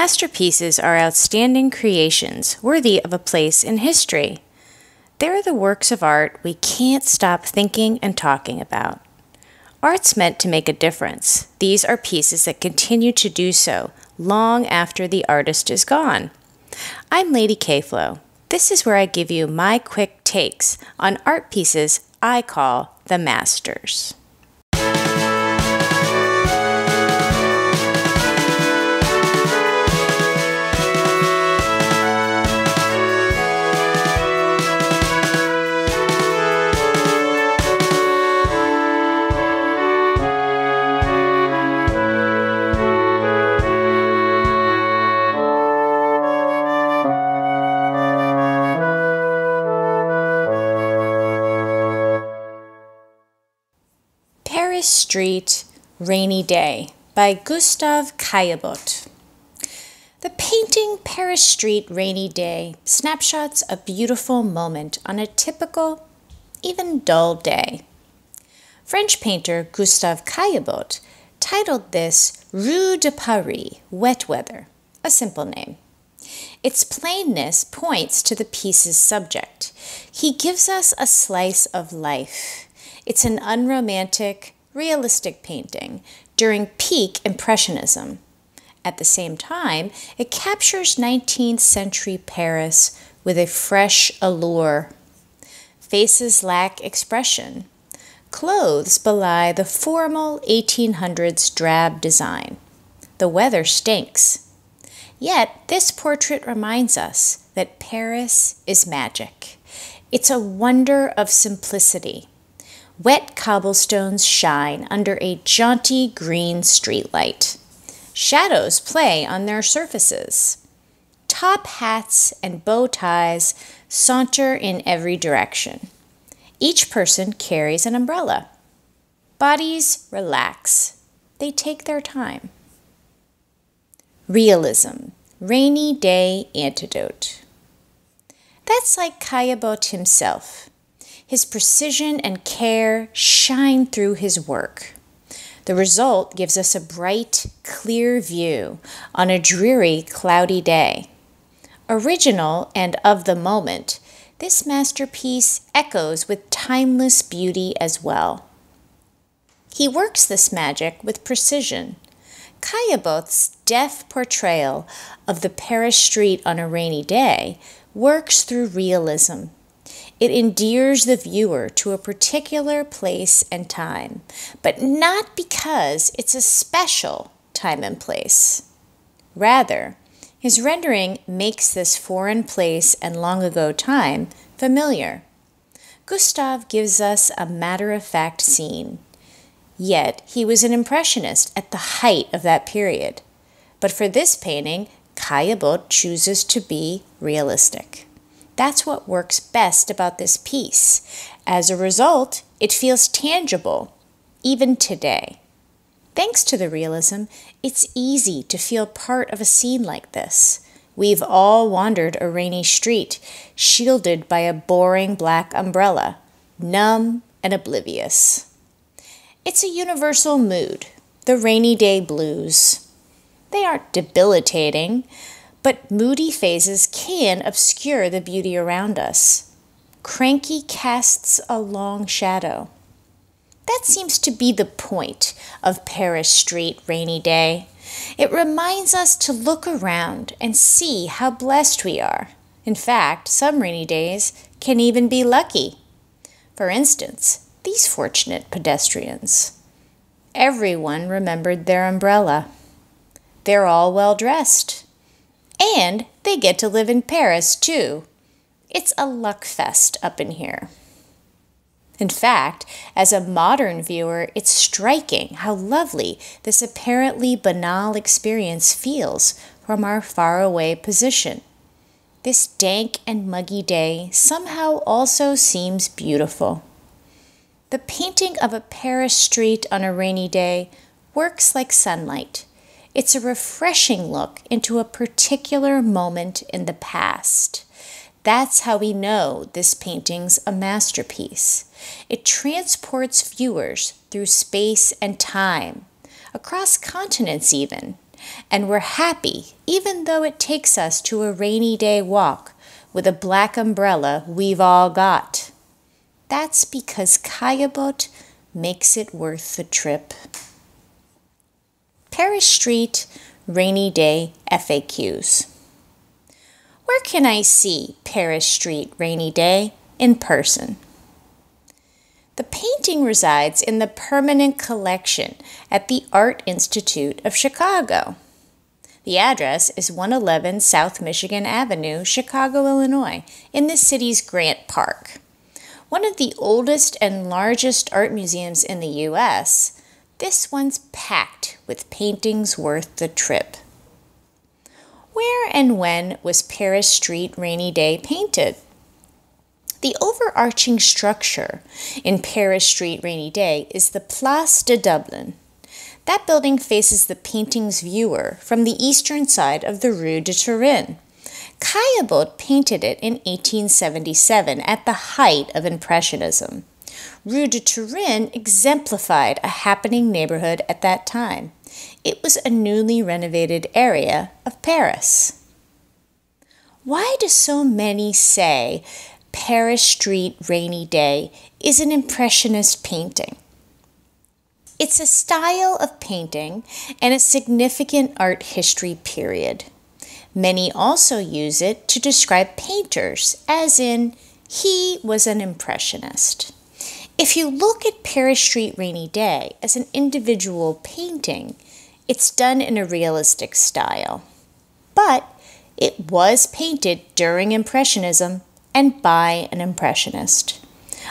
Masterpieces are outstanding creations worthy of a place in history. They're the works of art we can't stop thinking and talking about. Art's meant to make a difference. These are pieces that continue to do so long after the artist is gone. I'm LadyKflo. This is where I give you my quick takes on art pieces I call the masters. Paris Street, Rainy Day by Gustave Caillebotte. The painting Paris Street, Rainy Day snapshots a beautiful moment on a typical, even dull day. French painter Gustave Caillebotte titled this Rue de Paris Wet Weather, a simple name. Its plainness points to the piece's subject. He gives us a slice of life. It's an unromantic, realistic painting during peak Impressionism. At the same time, it captures 19th century Paris with a fresh allure. Faces lack expression. Clothes belie the formal 1800s drab design. The weather stinks. Yet, this portrait reminds us that Paris is magic. It's a wonder of simplicity. Wet cobblestones shine under a jaunty green streetlight. Shadows play on their surfaces. Top hats and bow ties saunter in every direction. Each person carries an umbrella. Bodies relax. They take their time. Realism, Rainy Day antidote. That's like Caillebotte himself. His precision and care shine through his work. The result gives us a bright, clear view on a dreary, cloudy day. Original and of the moment, this masterpiece echoes with timeless beauty as well. He works this magic with precision. Caillebotte's deft portrayal of the Paris street on a rainy day works through realism. It endears the viewer to a particular place and time, but not because it's a special time and place. Rather, his rendering makes this foreign place and long-ago time familiar. Gustave gives us a matter-of-fact scene. Yet, he was an impressionist at the height of that period. But for this painting, Caillebotte chooses to be realistic. That's what works best about this piece. As a result, it feels tangible, even today. Thanks to the realism, it's easy to feel part of a scene like this. We've all wandered a rainy street, shielded by a boring black umbrella, numb and oblivious. It's a universal mood, the rainy day blues. They aren't debilitating, but moody phases can obscure the beauty around us. Cranky casts a long shadow. That seems to be the point of Paris Street Rainy Day. It reminds us to look around and see how blessed we are. In fact, some rainy days can even be lucky. For instance, these fortunate pedestrians. Everyone remembered their umbrella. They're all well-dressed. And they get to live in Paris, too. It's a luck fest up in here. In fact, as a modern viewer, it's striking how lovely this apparently banal experience feels from our faraway position. This dank and muggy day somehow also seems beautiful. The painting of a Paris street on a rainy day works like sunlight. It's a refreshing look into a particular moment in the past. That's how we know this painting's a masterpiece. It transports viewers through space and time, across continents even, and we're happy even though it takes us to a rainy day walk with a black umbrella we've all got. That's because Caillebotte makes it worth the trip. Paris Street Rainy Day FAQs. Where can I see Paris Street Rainy Day in person? The painting resides in the permanent collection at the Art Institute of Chicago. The address is 111 South Michigan Avenue, Chicago, Illinois, in the city's Grant Park. One of the oldest and largest art museums in the U.S., this one's packed with paintings worth the trip. Where and when was Paris Street Rainy Day painted? The overarching structure in Paris Street Rainy Day is the Place de Dublin. That building faces the painting's viewer from the eastern side of the Rue de Turin. Caillebotte painted it in 1877 at the height of Impressionism. Rue de Turin exemplified a happening neighborhood at that time. It was a newly renovated area of Paris. Why do so many say Paris Street Rainy Day is an Impressionist painting? It's a style of painting and a significant art history period. Many also use it to describe painters, as in, he was an Impressionist. If you look at Paris Street Rainy Day as an individual painting, it's done in a realistic style. But it was painted during Impressionism and by an Impressionist.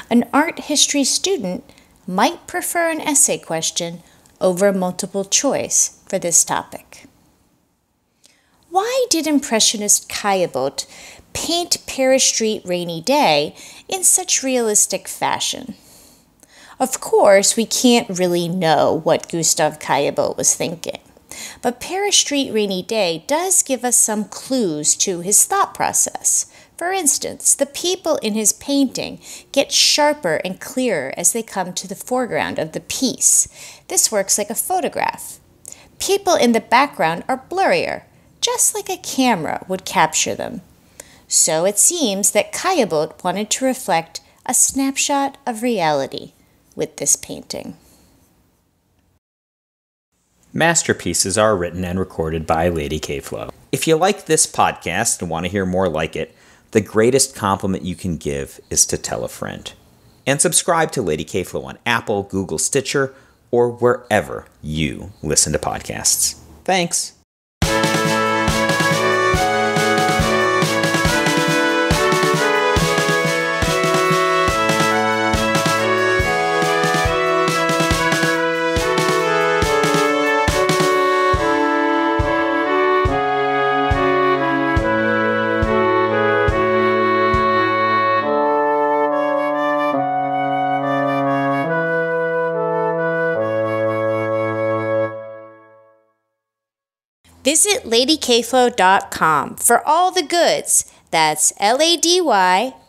An art history student might prefer an essay question over multiple choice for this topic. Why did Impressionist Caillebotte paint Paris Street Rainy Day in such realistic fashion? Of course, we can't really know what Gustave Caillebotte was thinking, but Paris Street Rainy Day does give us some clues to his thought process. For instance, the people in his painting get sharper and clearer as they come to the foreground of the piece. This works like a photograph. People in the background are blurrier, just like a camera would capture them. So it seems that Caillebotte wanted to reflect a snapshot of reality with this painting. Masterpieces are written and recorded by LadyKflo. If you like this podcast and want to hear more like it, the greatest compliment you can give is to tell a friend. And subscribe to LadyKflo on Apple, Google, Stitcher, or wherever you listen to podcasts. Thanks. Visit LadyKflo.com for all the goods. That's LadyKflo.com.